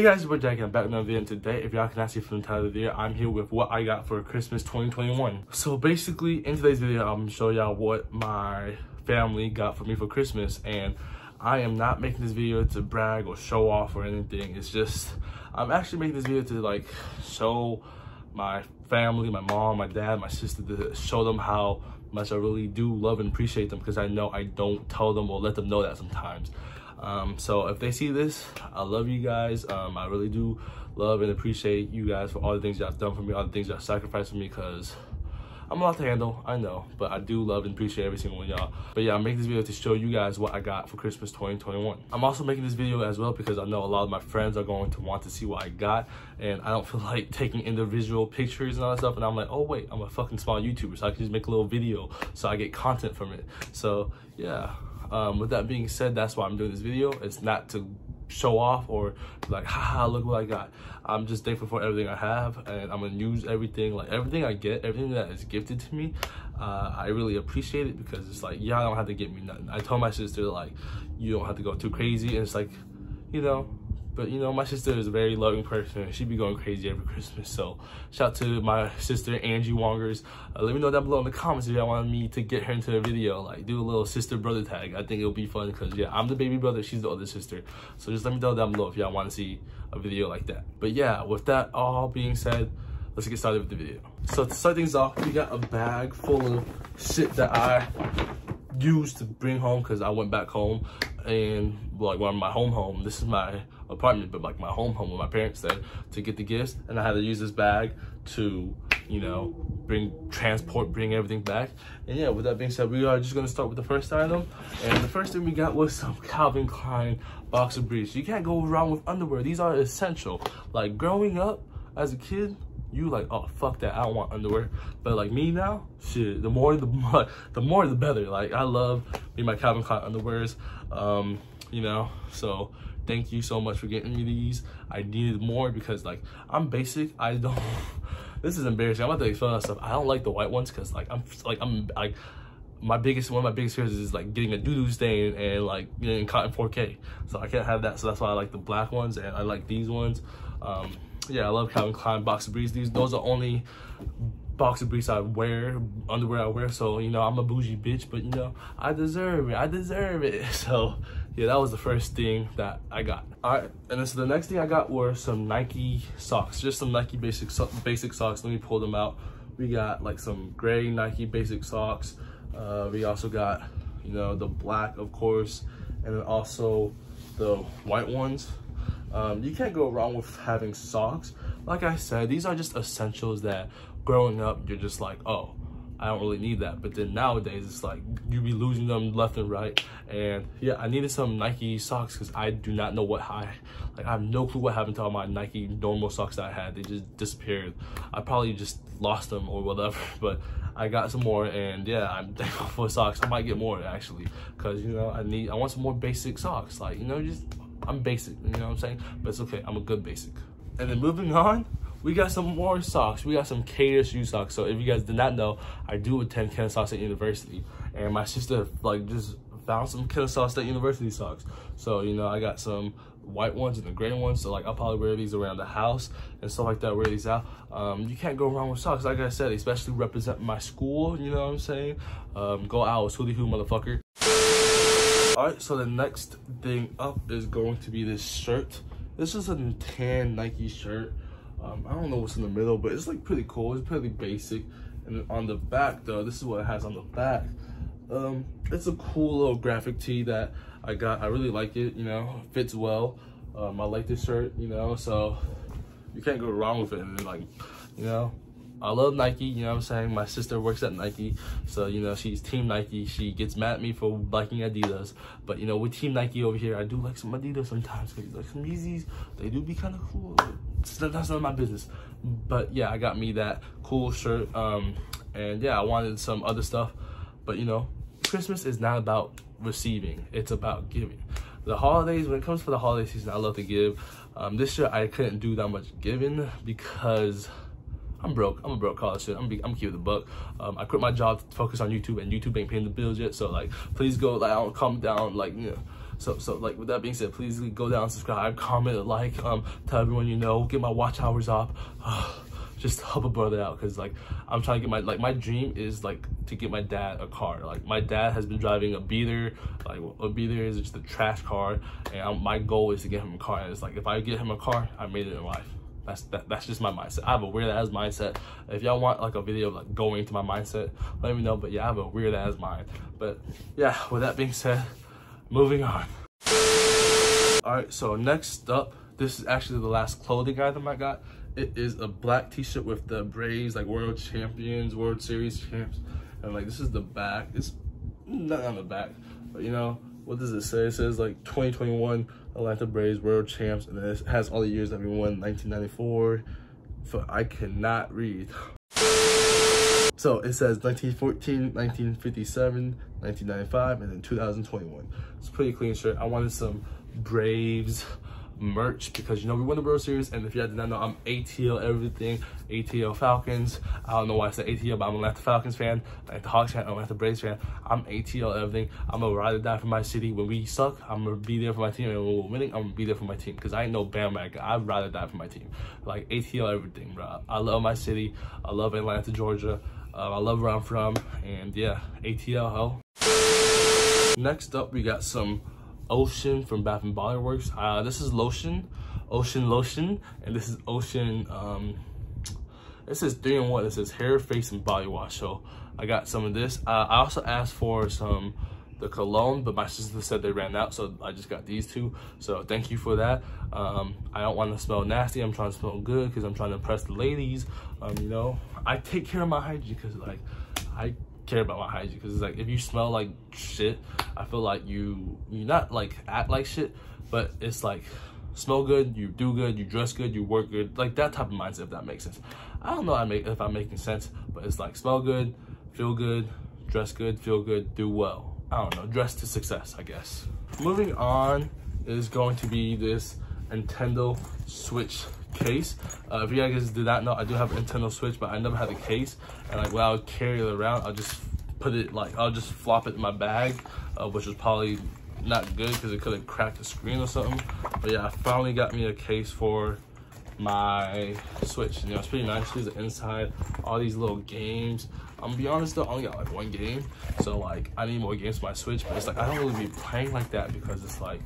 Hey guys, we're Jack and back with another video, and today, if y'all can see from the title of the video, I'm here with what I got for Christmas 2021. So basically, in today's video, I'm gonna show y'all what my family got for me for Christmas, and I am not making this video to brag or show off or anything. It's just, I'm actually making this video to like show my family, my mom, my dad, my sister, to show them how much I really do love and appreciate them, because I know I don't tell them or let them know that sometimes. So if they see this, I love you guys. I really do love and appreciate you guys for all the things y'all done for me, all the things y'all sacrificed for me, because I'm a lot to handle, I know, but I do love and appreciate every single one of y'all. But yeah, I'm making this video to show you guys what I got for Christmas 2021. I'm also making this video as well because I know a lot of my friends are going to want to see what I got, and I don't feel like taking individual pictures and all that stuff, and I'm like, oh wait, I'm a fucking small YouTuber, so I can just make a little video so I get content from it. So yeah. With that being said, that's why I'm doing this video. It's not to show off or like, haha, look what I got. I'm just thankful for everything I have, and I'm gonna use everything, like everything I get, everything that is gifted to me. I really appreciate it because it's like, y'all don't have to get me nothing. I told my sister, like, you don't have to go too crazy, and it's like, you know, but you know, my sister is a very loving person, and she'd be going crazy every Christmas. So shout out to my sister, Angie Wongers. Let me know down below in the comments if y'all want me to get her into a video, like do a little sister brother tag. I think it'll be fun because yeah, I'm the baby brother, she's the other sister. So just let me know down below if y'all want to see a video like that. But yeah, with that all being said, let's get started with the video. So to start things off, we got a bag full of shit that I used to bring home because I went back home, and like when my home, this is my apartment, but like my home with my parents there, to get the gifts, and I had to use this bag to, you know, bring everything back. And yeah, with that being said, we are just gonna start with the first item, and the first thing we got was some Calvin Klein boxer briefs. You can't go wrong with underwear. These are essential. Like growing up as a kid, you like, oh fuck that, I don't want underwear. But like me now, shit, the more the better. Like I love me my Calvin Klein underwears, you know. So thank you so much for getting me these. I needed more because like I'm basic. I don't. This is embarrassing. I'm about to explain that stuff. I don't like the white ones because like I'm like one of my biggest fears is like getting a doo-doo stain and like getting caught in 4K. So I can't have that. So that's why I like the black ones, and I like these ones. Yeah, I love Calvin Klein boxer briefs. Those are only boxer briefs I wear, underwear I wear. So, you know, I'm a bougie bitch, but you know, I deserve it. I deserve it. So yeah, that was the first thing that I got. All right, and then so the next thing I got were some Nike socks, just some Nike basic socks. Let me pull them out. We got like some gray Nike basic socks. We also got, you know, the black, of course, and then also the white ones. You can't go wrong with having socks. Like I said, these are just essentials that growing up, you're just like, oh, I don't really need that. But then nowadays, it's like, you be losing them left and right. And yeah, I needed some Nike socks because I do not know what I have no clue what happened to all my Nike normal socks that I had. They just disappeared. I probably just lost them or whatever, but I got some more, and yeah, I'm thankful for socks. I might get more actually, because you know, I want some more basic socks. Like, you know, just, I'm basic, you know what I'm saying? But it's okay, I'm a good basic. And then moving on, we got some more socks. We got some KSU socks. So if you guys did not know, I do attend Kennesaw State University, and my sister like just found some Kennesaw State University socks. So, you know, I got some white ones and the gray ones. So like, I'll probably wear these around the house and stuff like that, wear these out. You can't go wrong with socks. Like I said, especially represent my school, you know what I'm saying? Go Owls, hootie hoo, motherfucker. Alright, so the next thing up is going to be this shirt. This is a tan Nike shirt. I don't know what's in the middle, but it's like pretty cool. It's pretty basic. And on the back though, this is what it has on the back. It's a cool little graphic tee that I got. I really like it, you know, fits well. I like this shirt, you know, so you can't go wrong with it. And like, you know, I love Nike, you know what I'm saying? My sister works at Nike, so, you know, she's Team Nike. She gets mad at me for liking Adidas, but, you know, with Team Nike over here, I do like some Adidas sometimes, because like some Yeezys, they do be kind of cool. That's none of my business. But, yeah, I got me that cool shirt, and, yeah, I wanted some other stuff. But, you know, Christmas is not about receiving. It's about giving. The holidays, when it comes to the holiday season, I love to give. This year, I couldn't do that much giving because I'm broke. I'm a broke college student. I'm keeping the buck. I quit my job to focus on YouTube, and YouTube ain't paying the bills yet. So like, please go like, calm down. Like, you know, So like, with that being said, please go down, subscribe, comment, like, tell everyone you know, get my watch hours up. Just help a brother out, cause like I'm trying to get my, like, my dream is like to get my dad a car. Like my dad has been driving a beater, like a beater is just a trash car, and my goal is to get him a car. And it's like, if I get him a car, I made it in life. That's just my mindset. I have a weird ass mindset. If y'all want like a video of like going into my mindset, let me know. But yeah, I have a weird ass mind. But yeah, with that being said, moving on. All right, so next up, this is actually the last clothing item I got. It is a black t-shirt with the Braves, like world champions, world series champs, and like this is the back. It's not on the back, but you know, what does it say? It says like 2021 Atlanta Braves world champs, and it has all the years that we won. 1994, so I cannot read. So it says 1914, 1957, 1995, and then 2021. It's a pretty clean shirt. I wanted some Braves merch because, you know, we won the World Series, and if you did not know, I'm ATL everything, ATL Falcons. I don't know why I said ATL, but I'm an Atlanta Falcons fan, like the Hawks fan, I'm an Atlanta Braves fan. I'm ATL everything. I'm a ride or die for my city. When we suck, I'm gonna be there for my team, and when we're winning, I'm gonna be there for my team, because I ain't no bandwagon. I'd ride or die for my team. Like ATL everything, bro. I love my city. I love Atlanta, Georgia. I love where I'm from, and yeah, ATL hell. Next up, we got some Ocean from Bath and Body Works. This is Ocean lotion, and this is Ocean. This is 3-in-1. This is hair, face, and body wash. So I got some of this. I also asked for some the cologne, but my sister said they ran out, so I just got these two. So thank you for that. I don't want to smell nasty. I'm trying to smell good because I'm trying to impress the ladies. You know, I take care of my hygiene because like I care about my hygiene, because it's like if you smell like shit, I feel like you not like act like shit, but it's like smell good, you do good, you dress good, you work good, like that type of mindset, if that makes sense. I don't know if I'm making sense, but it's like smell good, feel good, dress good, feel good, do well. I don't know, dress to success, I guess. Moving on is going to be this Nintendo Switch case. If you guys did not know, I do have a Nintendo Switch, but I never had a case, and like when I would carry it around, I'll just put it like I'll just flop it in my bag, which was probably not good because it could have cracked the screen or something. But yeah, I finally got me a case for my Switch. You know, it's pretty nice. Here's the inside, all these little games. I'm gonna be honest though, I only got like one game, so like I need more games for my Switch. But it's like I don't really be playing like that because it's like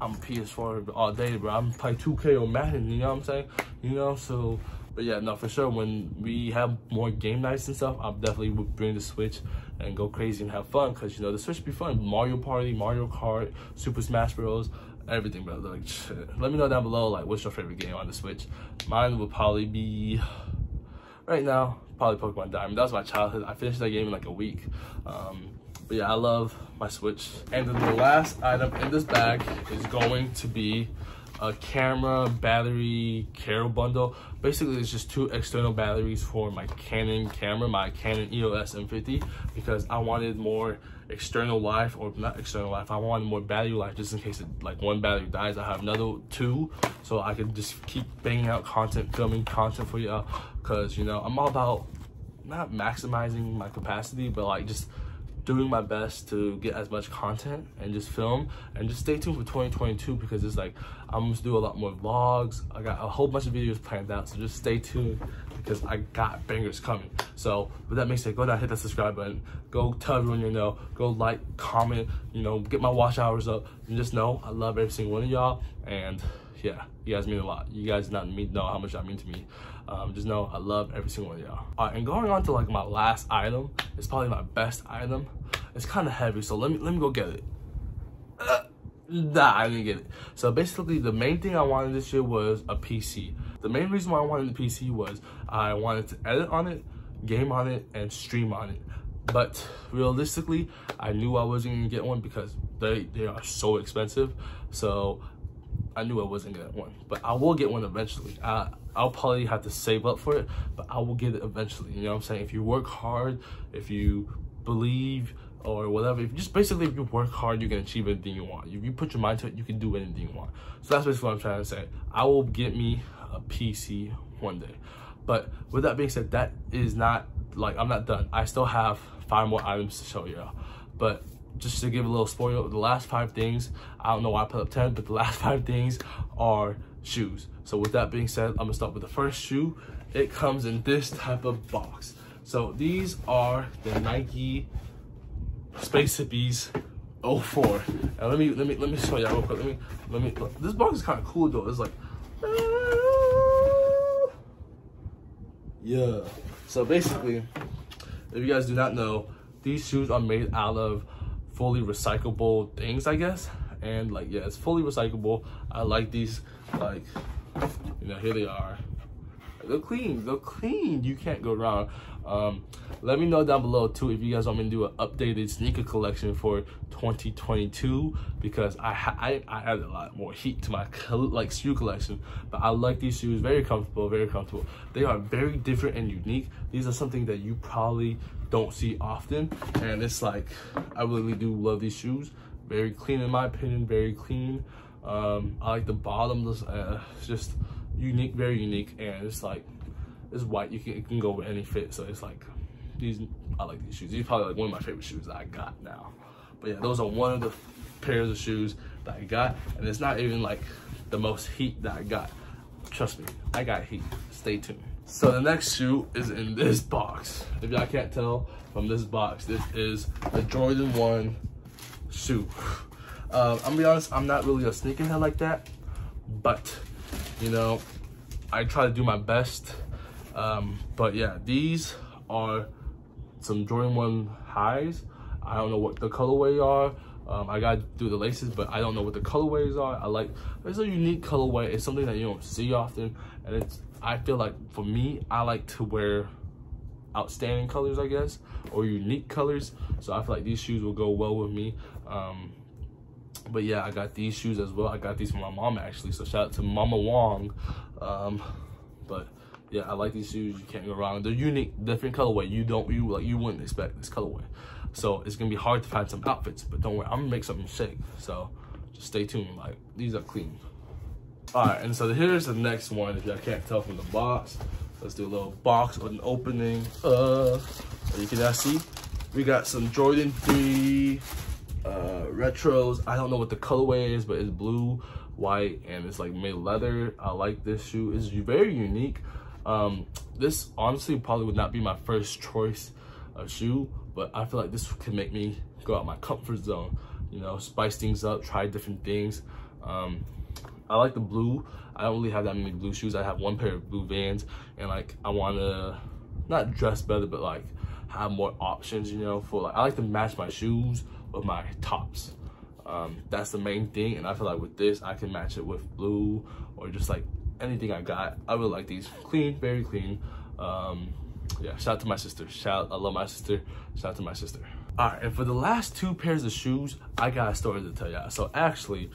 I'm PS4 all day, bro. I'm playing 2K or Madden, you know what I'm saying? You know, so, but yeah, no, for sure, when we have more game nights and stuff, I'll definitely bring the Switch and go crazy and have fun, because, you know, the Switch be fun. Mario Party, Mario Kart, Super Smash Bros, everything, bro. Like, shit. Let me know down below, like, what's your favorite game on the Switch? Mine would probably be, right now, probably Pokemon Diamond. That was my childhood. I finished that game in, like, a week. But yeah, I love my Switch. And then the last item in this bag is going to be a camera battery care bundle. Basically, it's just two external batteries for my Canon camera, my Canon EOS M50, because I wanted more external life, or not external life, I wanted more battery life, just in case it, like one battery dies, I have another two, so I can just keep banging out content, filming content for y'all, because, you know, I'm all about not maximizing my capacity, but like just doing my best to get as much content and just film, and just stay tuned for 2022, because it's like I'm gonna do a lot more vlogs. I got a whole bunch of videos planned out, so just stay tuned because I got bangers coming. So with that makes it, go down, hit that subscribe button, go tell everyone you know, go like, comment, you know, get my watch hours up, and just know I love every single one of y'all, and yeah, you guys mean a lot. You guys know how much y'all mean to me. Just know I love every single one of y'all. All right, and going on to like my last item, it's probably my best item. It's kind of heavy, so let me go get it. Nah, I didn't get it. So basically, the main thing I wanted this year was a PC. The main reason why I wanted the PC was I wanted to edit on it, game on it, and stream on it. But realistically, I knew I wasn't gonna get one because they are so expensive. So I knew I wasn't gonna get one, but I will get one eventually. I'll probably have to save up for it, but I will get it eventually. You know what I'm saying? If you work hard, if you believe, or whatever, if you just basically, if you work hard, you can achieve anything you want. If you put your mind to it, you can do anything you want. So that's basically what I'm trying to say. I will get me a PC one day. But with that being said, that is not, like, I'm not done. I still have 5 more items to show y'all. But just to give a little spoiler, the last five things, I don't know why I put up 10, but the last five things are shoes. So with that being said, I'm gonna start with the first shoe. It comes in this type of box. So these are the Nike Space Hippies 04. And let me show y'all real quick. Look. This box is kind of cool though. It's like, yeah. So basically, if you guys do not know, these shoes are made out of fully recyclable things, I guess. And like, yeah, it's fully recyclable. I like these, like, you know, here they are. They're clean, they're clean. You can't go wrong. Let me know down below too if you guys want me to do an updated sneaker collection for 2022, because I added a lot more heat to my shoe collection. But I like these shoes. Very comfortable, very comfortable. They are very different and unique. These are something that you probably don't see often, and it's like, I really do love these shoes. Very clean, in my opinion, very clean. I like the bottom. It's just unique, very unique, and it's like, it's white. It can go with any fit. So it's like, I like these shoes. These are probably like one of my favorite shoes that I got now. But yeah, those are one of the pairs of shoes that I got, and it's not even like the most heat that I got. Trust me, I got heat. Stay tuned. So the next shoe is in this box. If y'all can't tell from this box, this is the Jordan 1 shoe. I'm gonna be honest, I'm not really a sneakerhead like that, but you know, I try to do my best. But yeah, these are some Jordan 1 highs. I don't know what the colorway are. I gotta do the laces, but I don't know what the colorways are. It's a unique colorway. It's something that you don't see often, and I feel like, for me, I like to wear outstanding colors, I guess, or unique colors. So I feel like these shoes will go well with me. But yeah, I got these shoes as well. I got these from my mom, actually. So shout out to Mama Wong. But yeah, I like these shoes. You can't go wrong. They're unique, different colorway. You wouldn't expect this colorway. So it's gonna be hard to find some outfits. But don't worry, I'm gonna make something shake. So just stay tuned. Like, these are clean. Alright, and so here's the next one. If y'all can't tell from the box, let's do a little box with an opening. You can now see we got some Jordan 3 retros. I don't know what the colorway is, but it's blue, white, and it's like made leather. I like this shoe. It's very unique. This honestly probably would not be my first choice of shoe, but I feel like this could make me go out my comfort zone, you know, spice things up, try different things. I like the blue. I don't really have that many blue shoes. I have one pair of blue Vans, and like, I wanna not dress better, but like have more options, you know, for like, I like to match my shoes with my tops. That's the main thing. And I feel like with this, I can match it with blue or just like anything I got. I really like these. Clean, very clean. Yeah, shout out to my sister. I love my sister. Shout out to my sister. All right, and for the last two pairs of shoes, I got a story to tell y'all. So actually,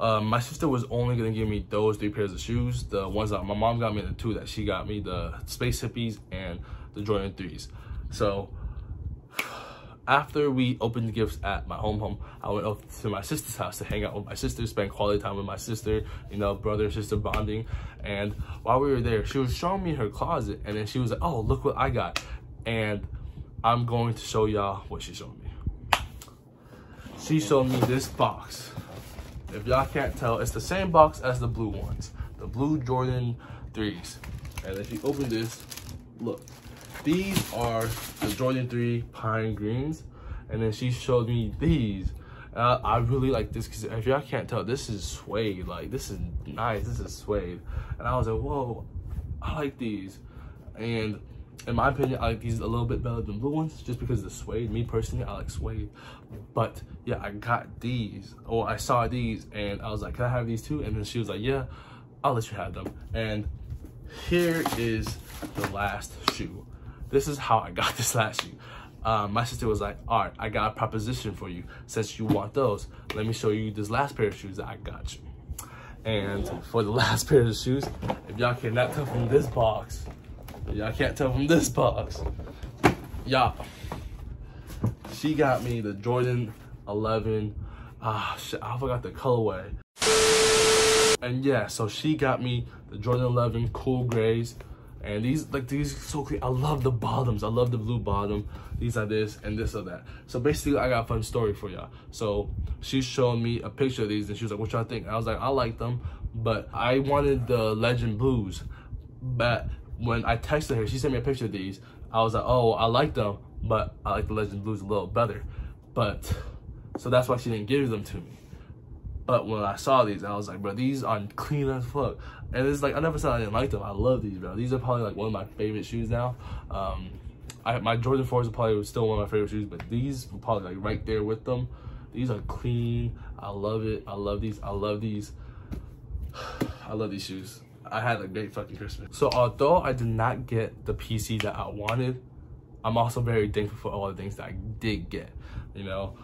my sister was only gonna give me those three pairs of shoes, the ones that my mom got me and the two that she got me, the Space Hippies and the Jordan 3s. So after we opened the gifts at my home, I went up to my sister's house to hang out with my sister, spend quality time with my sister, you know, brother, sister bonding. And while we were there, she was showing me her closet, and then she was like, oh, look what I got. And I'm going to show y'all what she showed me. She showed me this box. If y'all can't tell, it's the same box as the blue ones, the blue Jordan 3s. And if you open this, look, these are the Jordan 3 Pine Greens. And then she showed me these. I really like this, because if y'all can't tell, this is suede. Like, this is nice, this is suede. And I was like, whoa, I like these. And in my opinion, I like these a little bit better than blue ones, just because of the suede. Me personally, I like suede. But yeah, I got these, or I saw these, and I was like, can I have these too? And then she was like, yeah, I'll let you have them. And here is the last shoe. This is how I got this last shoe. My sister was like, all right, I got a proposition for you. Since you want those, let me show you this last pair of shoes that I got you. And for the last pair of shoes, if y'all cannot tell from this box, y'all, she got me the Jordan 11. I forgot the colorway. And yeah, so she got me the Jordan 11 cool grays. And these are so clean. I love the bottoms. I love the blue bottom. These are this and this are that. So basically, I got a fun story for y'all. So she showed me a picture of these and she was like, what y'all think? And I was like, I like them, but I wanted the Legend Blues. But when I texted her, she sent me a picture of these. I was like, oh, I like them, but I like the Legend Blues a little better. But, so that's why she didn't give them to me. But when I saw these, I was like, bro, these are clean as fuck. And it's like, I never said I didn't like them. I love these, bro. These are probably like one of my favorite shoes now. My Jordan 4s are probably still one of my favorite shoes, but these were probably like right there with them. These are clean. I love it. I love these. I love these. I love these shoes. I had a great fucking Christmas. So although I did not get the PC that I wanted, I'm also very thankful for all the things that I did get, you know?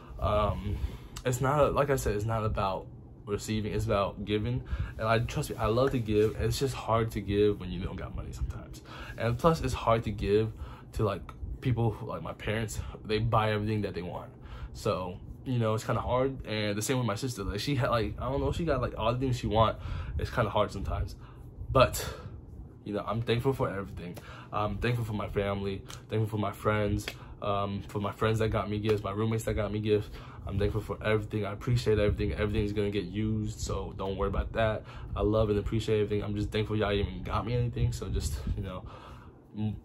It's not, like I said, it's not about receiving, it's about giving. And trust me, I love to give. And it's just hard to give when you don't got money sometimes. And plus, it's hard to give to like people like my parents. They buy everything that they want. So, you know, it's kind of hard. And the same with my sister. Like, she had like, I don't know, she got like all the things she want. It's kind of hard sometimes. But, you know, I'm thankful for everything. I'm thankful for my family, thankful for my friends that got me gifts, my roommates that got me gifts. I'm thankful for everything. I appreciate everything. Everything's gonna get used, so don't worry about that. I love and appreciate everything. I'm just thankful y'all even got me anything. So just, you know,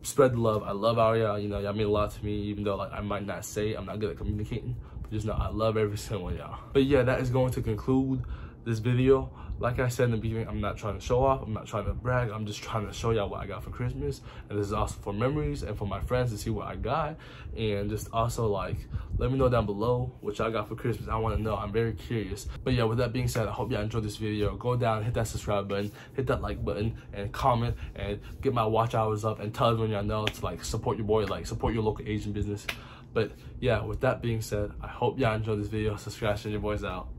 spread the love. I love all y'all. You know, y'all mean a lot to me, even though like I might not say it. I'm not good at communicating, but just know I love every single one of y'all. But yeah, that is going to conclude this video. Like I said in the beginning, I'm not trying to show off, I'm not trying to brag, I'm just trying to show y'all what I got for Christmas. And this is also for memories and for my friends to see what I got. And just also like, let me know down below what y'all got for Christmas. I wanna know, I'm very curious. But yeah, with that being said, I hope y'all enjoyed this video. Go down, hit that subscribe button, hit that like button, and comment, and get my watch hours up, and tell everyone y'all know to like support your boy, like support your local Asian business. But yeah, with that being said, I hope y'all enjoyed this video. Subscribe, and your boys out.